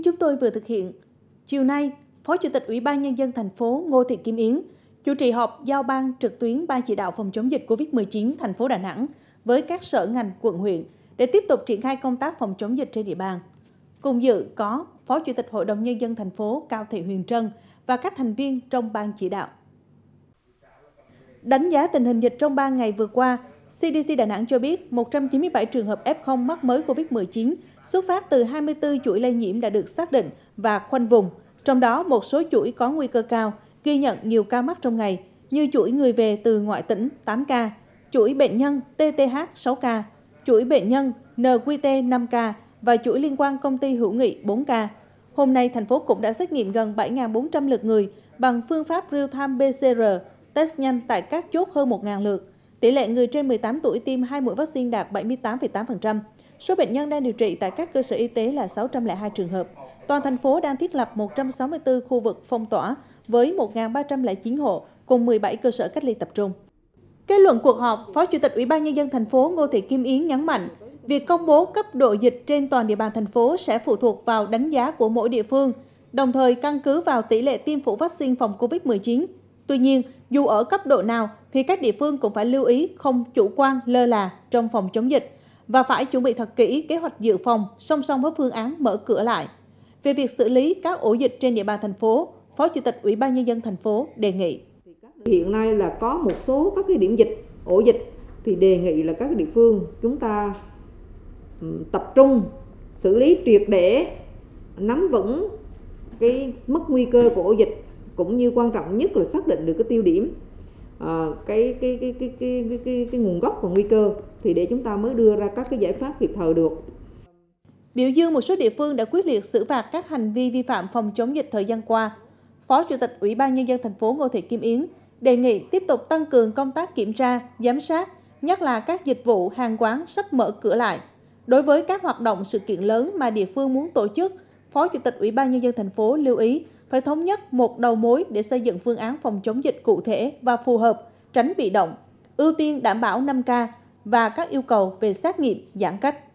tin chúng tôi vừa thực hiện. Chiều nay, Phó Chủ tịch Ủy ban Nhân dân thành phố Ngô Thị Kim Yến chủ trì họp giao ban trực tuyến Ban Chỉ đạo phòng chống dịch COVID-19 thành phố Đà Nẵng với các sở ngành quận huyện để tiếp tục triển khai công tác phòng chống dịch trên địa bàn. Cùng dự có Phó Chủ tịch Hội đồng Nhân dân thành phố Cao Thị Huyền Trân và các thành viên trong Ban Chỉ đạo. Đánh giá tình hình dịch trong 3 ngày vừa qua, CDC Đà Nẵng cho biết 197 trường hợp F0 mắc mới COVID-19 xuất phát từ 24 chuỗi lây nhiễm đã được xác định và khoanh vùng. Trong đó, một số chuỗi có nguy cơ cao, ghi nhận nhiều ca mắc trong ngày, như chuỗi người về từ ngoại tỉnh 8 ca, chuỗi bệnh nhân TTH 6 ca, chuỗi bệnh nhân NQT 5 ca và chuỗi liên quan công ty hữu nghị 4 ca. Hôm nay, thành phố cũng đã xét nghiệm gần 7.400 lượt người bằng phương pháp real-time PCR, test nhanh tại các chốt hơn 1.000 lượt. Tỷ lệ người trên 18 tuổi tiêm 2 mũi vaccine đạt 78,8%. Số bệnh nhân đang điều trị tại các cơ sở y tế là 602 trường hợp. Toàn thành phố đang thiết lập 164 khu vực phong tỏa với 1.309 hộ cùng 17 cơ sở cách ly tập trung. Kết luận cuộc họp, Phó Chủ tịch Ủy ban Nhân dân thành phố Ngô Thị Kim Yến nhấn mạnh, việc công bố cấp độ dịch trên toàn địa bàn thành phố sẽ phụ thuộc vào đánh giá của mỗi địa phương, đồng thời căn cứ vào tỷ lệ tiêm phủ vaccine phòng COVID-19. Tuy nhiên, dù ở cấp độ nào thì các địa phương cũng phải lưu ý không chủ quan lơ là trong phòng chống dịch và phải chuẩn bị thật kỹ kế hoạch dự phòng song song với phương án mở cửa lại. Về việc xử lý các ổ dịch trên địa bàn thành phố, Phó Chủ tịch Ủy ban Nhân dân thành phố đề nghị. Hiện nay là có một số các cái điểm dịch, ổ dịch thì đề nghị là các địa phương chúng ta tập trung xử lý triệt để, nắm vững cái mức nguy cơ của ổ dịch, cũng như quan trọng nhất là xác định được cái tiêu điểm, cái nguồn gốc của nguy cơ thì để chúng ta mới đưa ra các cái giải pháp kịp thời được. Biểu dương một số địa phương đã quyết liệt xử phạt các hành vi vi phạm phòng chống dịch thời gian qua, Phó Chủ tịch Ủy ban Nhân dân thành phố Ngô Thị Kim Yến đề nghị tiếp tục tăng cường công tác kiểm tra, giám sát, nhất là các dịch vụ, hàng quán sắp mở cửa lại. Đối với các hoạt động sự kiện lớn mà địa phương muốn tổ chức, Phó Chủ tịch Ủy ban Nhân dân thành phố lưu ý phải thống nhất một đầu mối để xây dựng phương án phòng chống dịch cụ thể và phù hợp, tránh bị động, ưu tiên đảm bảo 5K và các yêu cầu về xét nghiệm, giãn cách.